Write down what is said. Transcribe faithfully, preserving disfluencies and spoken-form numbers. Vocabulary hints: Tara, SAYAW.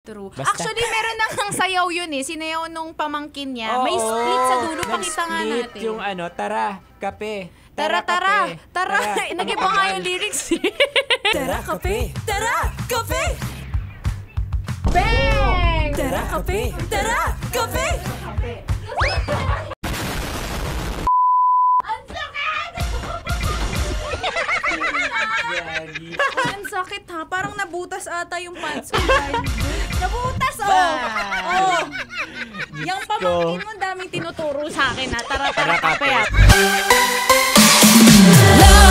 True. Basta. Actually, meron nang ng sayaw yun eh. Sinayaw nung pamangkin niya. Oh, may split sa dulo. Pakita nga natin. Split yung ano, tara, kape. Tara, tara, tara. Nag-iba nga yung lyrics. Tara, kape. Tara, kape. Bang! Tara, kape. Tara, kape. Ang sakit! Ang sakit ha. Parang nabutas ata yung pants ko. Nabutas, oh! Oh! Yung pamangkin mo, daming tinuturo sa akin, ha? Tara, tara, kape, ha?